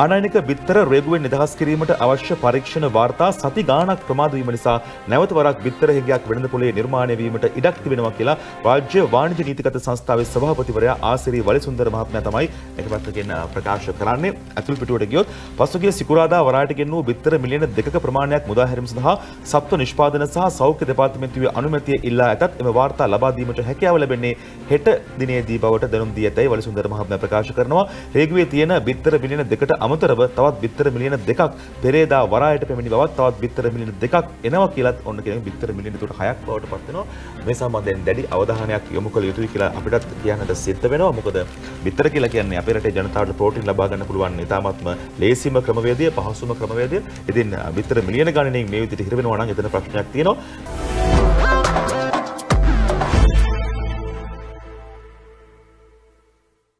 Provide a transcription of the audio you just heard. ආනයනික බිත්තර රේගුවෙන් නිදහස් කිරීමට අවශ්‍ය පරීක්ෂණ වාර්තා සති ගාණක් ප්‍රමාද වීම නිසා නැවත වරක් බිත්තර හැඟයක් වෙළඳ පොලේ නිර්මාණය වීමට ඉඩක් තිබෙනවා කියලා රාජ්‍ය වාණිජ නීතිගත සංස්ථාවේ සභාපතිවරයා ආසිරි වලිසුන්දර මහත්මයා තමයි එකපැත්තකින් ප්‍රකාශ කරන්නේ. අතුල් පිටුවට ගියොත් පසුගිය සිකුරාදා වරායට ගෙන වූ බිත්තර මිලියන 2ක ප්‍රමාණයක් මුදා හැරීම සඳහා සත්ව නිෂ්පාදන සහ සෞඛ්‍ය දෙපාර්තමේන්තුවේ අනුමැතිය ඉල්ලා ඇතත් එම වාර්තා ලබා දීමට හැකියාව ලැබෙන්නේ හෙට දිනේදී බවට දැනුම් දී ඇතයි වලිසුන්දර මහත්මයා ප්‍රකාශ කරනවා. රේගුවේ තියෙන බිත්තර මිලියන 2කට අමතරව තවත් බිත්තර මිලියන 2ක් පෙරේදා වරායට පැමිණි බවත් තවත් බිත්තර මිලියන 2ක් එනවා කියලාත් ඔන්න කියන බිත්තර මිලියන 6ක් බවට පත් වෙනවා. මේ සම්බන්ධයෙන් දැඩි අවධානයක් යොමු කළ යුතුයි කියලා අපිටත් කියන්නට සිද්ධ වෙනවා. මොකද බිත්තර කියලා කියන්නේ අපේ රටේ ජනතාවට ප්‍රෝටීන් ලබා ගන්න පුළුවන් ඉතාමත්ම ලේසිම ක්‍රමවේදය, පහසුම ක්‍රමවේදය. ඉතින් බිත්තර මිලියන ගණනින් මේ විදිහට හිර වෙනවා නම් එතන ප්‍රශ්නයක් තියෙනවා.